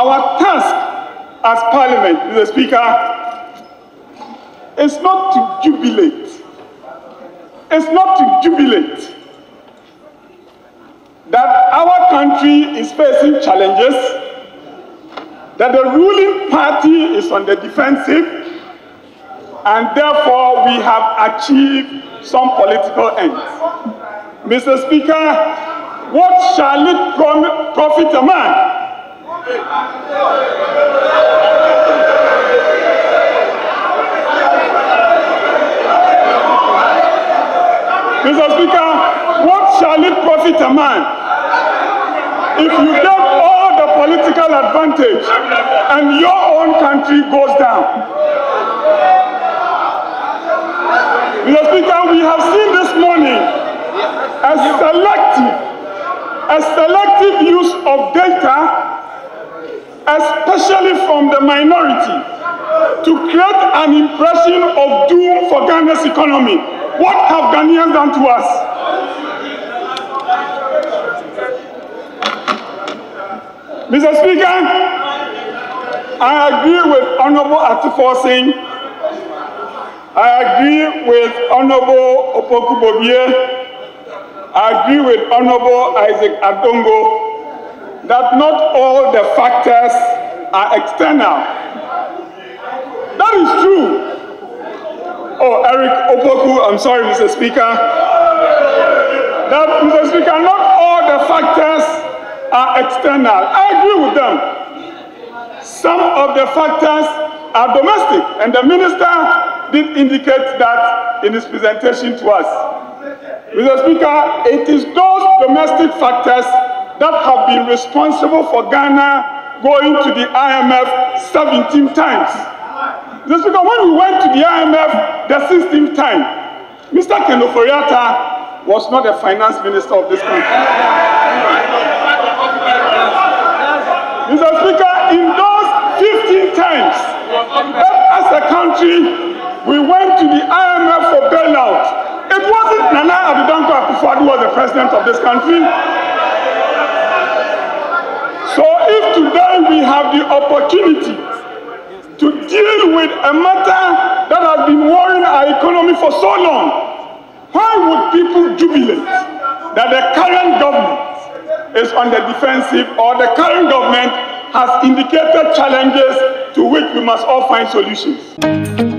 Our task as Parliament, Mr. Speaker, is not to jubilate. It's not to jubilate that our country is facing challenges, that the ruling party is on the defensive, and therefore we have achieved some political ends. Mr. Speaker, what shall it profit a man if you get all the political advantage and your own country goes down? Mr. Speaker, we have seen this morning a selective use of data, especially from the minority, to create an impression of doom for Ghana's economy. What have Ghanaians done to us? Mr. Speaker, I agree with Honorable Atiforsing. I agree with Honorable Opoku Bobier. I agree with Honorable Isaac Adongo that not all the factors are external. That is true. Oh, Eric Opoku, I'm sorry, Mr. Speaker. That, Mr. Speaker, not all the factors are external. I agree with them. Some of the factors are domestic, and the minister did indicate that in his presentation to us. Mr. Speaker, it is those domestic factors that have been responsible for Ghana going to the IMF 17 times. This because when we went to the IMF the 16th time, Mr. Ken Ofori-Atta was not the finance minister of this country. Mr. Speaker, in those 15 times, as a country, we went to the IMF for bailout. It wasn't Nana Addo Dankwa Akufo-Addo who was the president of this country. So if today we have the opportunity to deal with a matter that has been worrying our economy for so long, why would people jubilate that the current government is on the defensive, or the current government has indicated challenges to which we must all find solutions?